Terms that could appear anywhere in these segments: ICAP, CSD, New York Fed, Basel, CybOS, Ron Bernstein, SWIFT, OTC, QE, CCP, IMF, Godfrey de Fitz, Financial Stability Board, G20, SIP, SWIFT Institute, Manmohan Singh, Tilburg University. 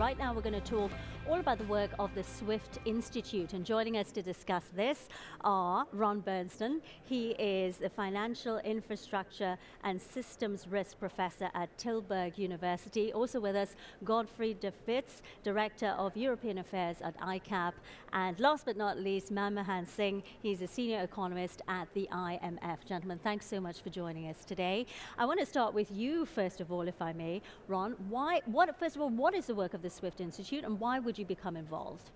Right now we're going to talk all about the work of the SWIFT Institute, and joining us to discuss this are Ron Bernstein. He is the Financial Infrastructure and Systems Risk Professor at Tilburg University. Also with us, Godfrey de Fitz, Director of European Affairs at ICAP. And last but not least, Manmohan Singh. He's a Senior Economist at the IMF. Gentlemen, thanks so much for joining us today. I want to start with you, first of all, if I may, Ron. First of all, what is the work of the SWIFT Institute, and why would you become involved?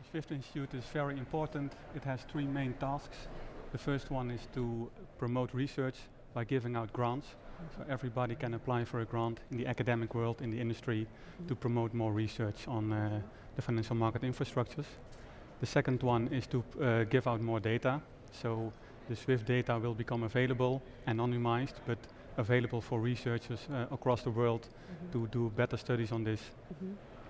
The SWIFT Institute is very important. It has three main tasks. The first one is to promote research by giving out grants. So everybody can apply for a grant in the academic world, in the industry, to promote more research on the financial market infrastructures. The second one is to give out more data. So the SWIFT data will become available, anonymized, but available for researchers across the world to do better studies on this.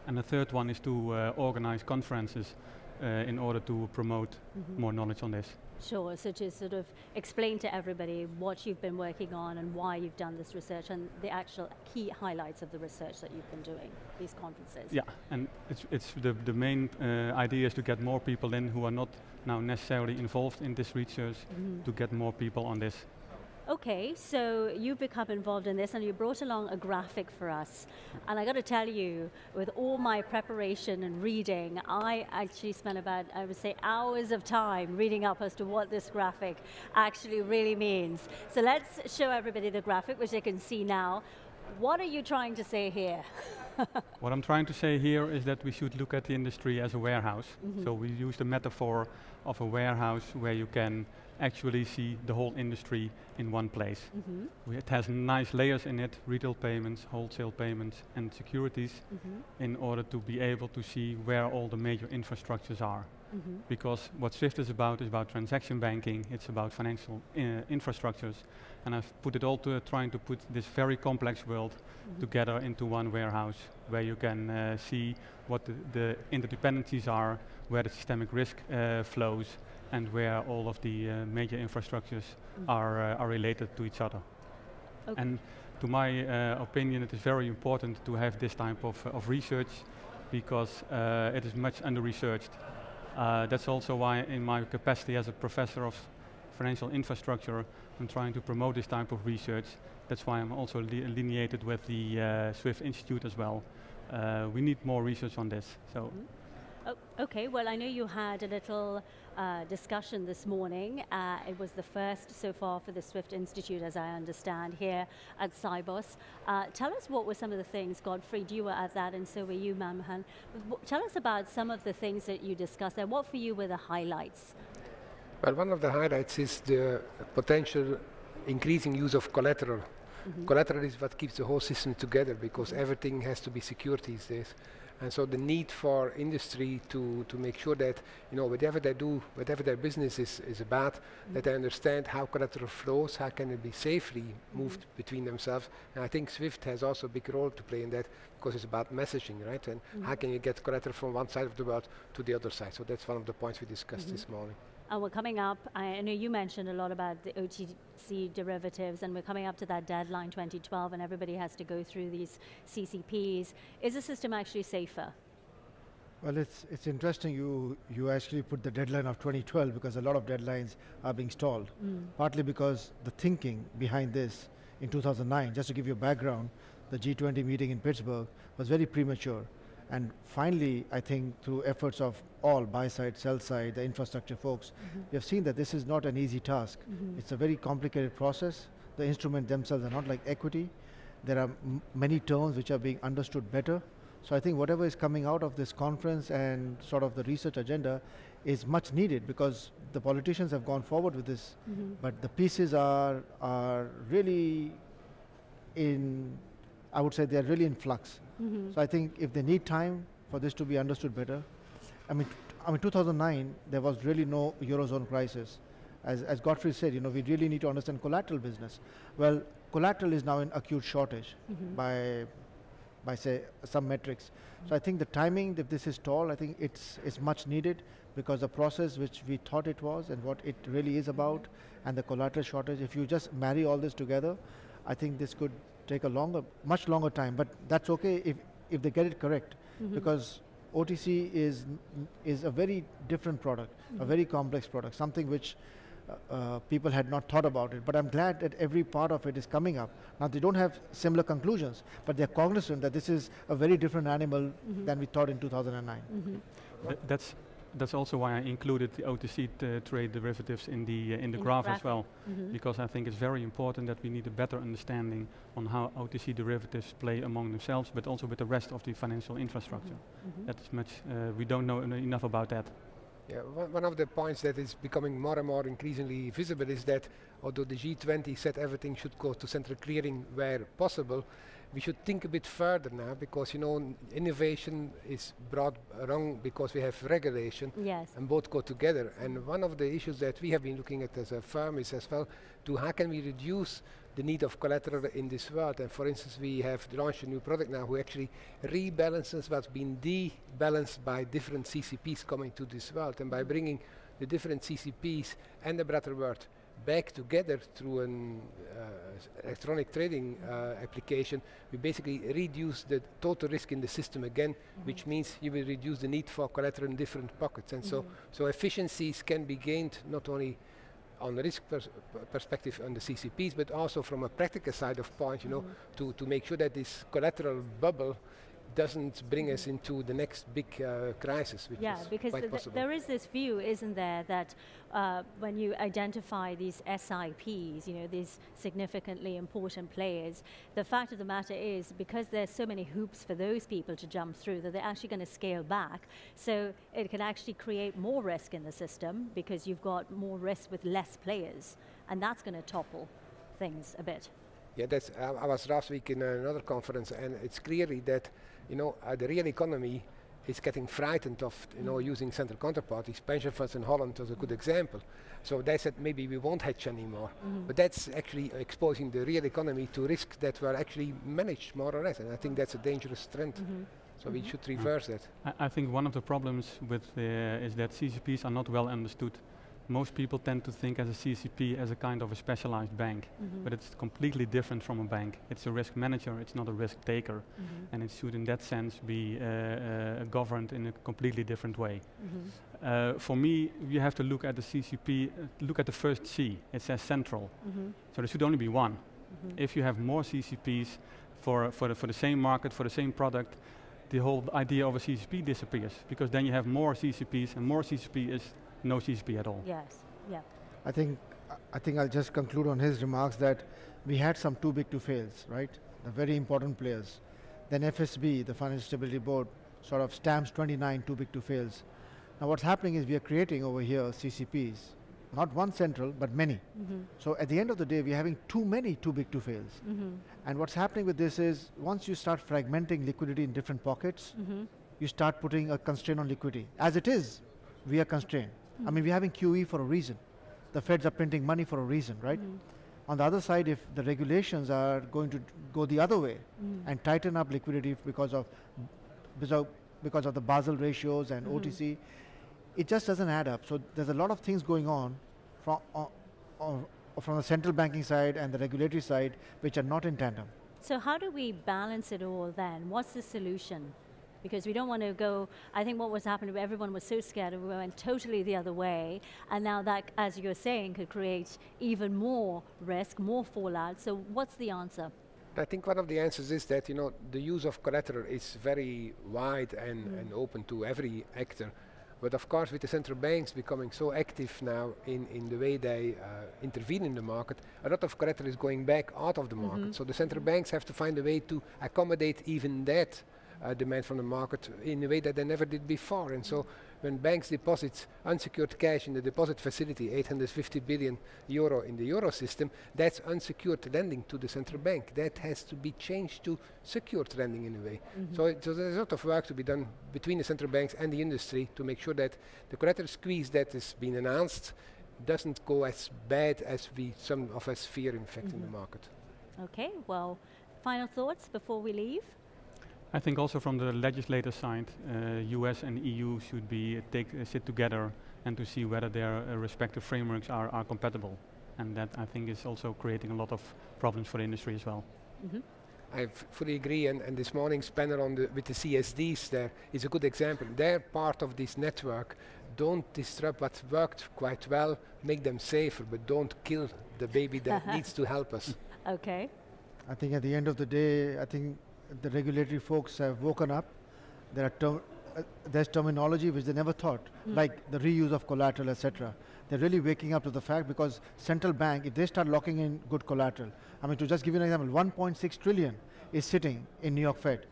And the third one is to organize conferences in order to promote more knowledge on this. Sure, so to sort of explain to everybody what you've been working on and why you've done this research and the actual key highlights of the research that you've been doing, these conferences. Yeah, and it's the main idea is to get more people in who are not now necessarily involved in this research, to get more people on this. Okay, so you've become involved in this and you brought along a graphic for us. And I got to tell you, with all my preparation and reading, I actually spent about, I would say, hours of time reading up as to what this graphic actually really means. So let's show everybody the graphic, which they can see now. What are you trying to say here? What I'm trying to say here is that we should look at the industry as a warehouse. So we use the metaphor of a warehouse where you can actually see the whole industry in one place. It has nice layers in it, retail payments, wholesale payments, and securities, in order to be able to see where all the major infrastructures are. Because what SWIFT is about transaction banking, it's about financial infrastructures, and I've put it all to trying to put this very complex world together into one warehouse where you can see what the interdependencies are, where the systemic risk flows, and where all of the major infrastructures are related to each other. Okay. And to my opinion, it is very important to have this type of research because it is much under-researched. That's also why, in my capacity as a professor of financial infrastructure, I'm trying to promote this type of research. That's why I'm also aligned with the SWIFT Institute as well. We need more research on this. So. Okay, well, I know you had a little discussion this morning. It was the first so far for the SWIFT Institute, as I understand, here at CybOS. Tell us what were some of the things, Godfrey, you were at that and so were you, Manmohan. Tell us about some of the things that you discussed there. What for you were the highlights? Well, one of the highlights is the potential increasing use of collateral. Collateral is what keeps the whole system together because everything has to be secured these days. And so the need for industry to make sure that, you know, whatever they do, whatever their business is about, that they understand how collateral flows, how can it be safely moved between themselves. And I think SWIFT has also a big role to play in that because it's about messaging, right? And how can you get collateral from one side of the world to the other side? So that's one of the points we discussed this morning. And we're coming up, I know you mentioned a lot about the OTC derivatives, and we're coming up to that deadline 2012, and everybody has to go through these CCPs. Is the system actually safer? Well, it's interesting you actually put the deadline of 2012 because a lot of deadlines are being stalled, partly because the thinking behind this in 2009, just to give you a background, the G20 meeting in Pittsburgh was very premature. And finally, I think through efforts of all, buy side, sell side, the infrastructure folks, we have seen that this is not an easy task. It's a very complicated process. The instruments themselves are not like equity. There are many terms which are being understood better. So I think whatever is coming out of this conference and sort of the research agenda is much needed because the politicians have gone forward with this, but the pieces are really in, I would say they're really in flux. So I think if they need time for this to be understood better, I mean 2009, there was really no Eurozone crisis. As Godfrey said, you know, we really need to understand collateral business. Well, collateral is now in acute shortage by say some metrics. So I think the timing that this is tall, I think it's much needed because the process which we thought it was and what it really is about and the collateral shortage, if you just marry all this together, I think this could take a much longer time, but that's okay if if they get it correct, because OTC is a very different product, a very complex product, something which people had not thought about it. But I'm glad that every part of it is coming up. Now, they don't have similar conclusions, but they're cognizant that this is a very different animal than we thought in 2009. That's also why I included the OTC trade derivatives in the graph as well, because I think it's very important that we need a better understanding on how OTC derivatives play among themselves, but also with the rest of the financial infrastructure. That's much, we don't know enough about that. Yeah, one of the points that is becoming more and more increasingly visible is that although the G20 said everything should go to central clearing where possible, we should think a bit further now, because you know innovation is brought along because we have regulation, and both go together. And one of the issues that we have been looking at as a firm is as well to how can we reduce the need of collateral in this world. And for instance, we have launched a new product now who actually rebalances what's been debalanced by different CCPs coming to this world, and by bringing the different CCPs and the Bretterworth back together through an electronic trading application, we basically reduce the total risk in the system again, which means you will reduce the need for collateral in different pockets. And so efficiencies can be gained not only on the risk perspective on the CCPs, but also from a practical side of point, you know, to make sure that this collateral bubble doesn't bring us into the next big crisis, which is because quite possible. There is this view, isn't there, that when you identify these SIPs, you know, these significantly important players, the fact of the matter is, because there's so many hoops for those people to jump through, that they're actually going to scale back. So it can actually create more risk in the system, because you've got more risk with less players, and that's going to topple things a bit. Yeah, that's, I was last week in another conference, and it's clearly that you know, the real economy is getting frightened of you know, using central counterparties. Pension funds in Holland was a good example. So they said maybe we won't hedge anymore. But that's actually exposing the real economy to risks that were actually managed more or less. And I think that's a dangerous trend. So we should reverse that. I think one of the problems with is that CCPs are not well understood. Most people tend to think as a CCP as a kind of a specialized bank, but it's completely different from a bank. It's a risk manager, it's not a risk taker, and it should in that sense be governed in a completely different way. For me, you have to look at the CCP, look at the first C, it says central. So there should only be one. If you have more CCPs for the same market, for the same product, the whole idea of a CCP disappears, because then you have more CCPs, and more CCP is no CCP at all. I think I'll just conclude on his remarks that we had some too big to fails, right? The very important players. Then FSB, the Financial Stability Board, sort of stamps 29 too big to fails. Now what's happening is we are creating over here CCPs, not one central, but many. So at the end of the day, we're having too many too big to fails. And what's happening with this is, once you start fragmenting liquidity in different pockets, you start putting a constraint on liquidity. As it is, we are constrained. I mean, we're having QE for a reason. The Feds are printing money for a reason, right? On the other side, if the regulations are going to go the other way and tighten up liquidity because of the Basel ratios and OTC, it just doesn't add up. So there's a lot of things going on from the central banking side and the regulatory side, which are not in tandem. So how do we balance it all then? What's the solution? Because we don't want to go, I think what was happening, everyone was so scared and we went totally the other way, and now that, as you're saying, could create even more risk, more fallout. So what's the answer? I think one of the answers is that you know the use of collateral is very wide and open to every actor. But of course, with the central banks becoming so active now in the way they intervene in the market, a lot of collateral is going back out of the market. So the central banks have to find a way to accommodate even that demand from the market in a way that they never did before. And so when banks deposit unsecured cash in the deposit facility, 850 billion euro in the euro system, that's unsecured lending to the central bank. That has to be changed to secured lending in a way. So there's a lot of work to be done between the central banks and the industry to make sure that the collateral squeeze that has been announced doesn't go as bad as some of us fear, in fact, in the market. Okay, well, final thoughts before we leave? I think also from the legislator side, US and EU should be sit together and to see whether their respective frameworks are compatible. And that, I think, is also creating a lot of problems for the industry as well. I fully agree, and this morning's panel on with the CSDs there is a good example. They're part of this network. Don't disrupt what's worked quite well, make them safer, but don't kill the baby that needs to help us. Okay. I think at the end of the day, I think the regulatory folks have woken up. There are there's terminology which they never thought, like the reuse of collateral, etc. They're really waking up to the fact, because central bank, if they start locking in good collateral, I mean, to just give you an example, 1.6 trillion is sitting in New York Fed.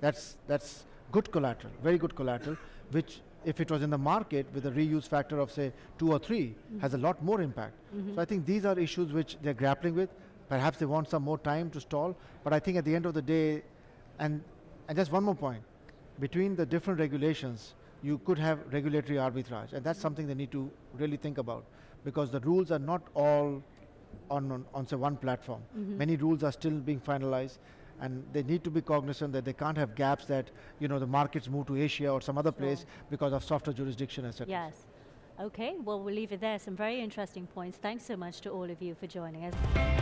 That's good collateral, very good collateral, which if it was in the market with a reuse factor of say 2 or 3, has a lot more impact. So I think these are issues which they're grappling with. Perhaps they want some more time to stall, but I think at the end of the day, and just one more point, between the different regulations, you could have regulatory arbitrage, and that's something they need to really think about, because the rules are not all on say one platform. Many rules are still being finalized, and they need to be cognizant that they can't have gaps that, you know, the markets move to Asia or some other place because of softer jurisdiction, etc. Yes. Okay, well, we'll leave it there. Some very interesting points. Thanks so much to all of you for joining us.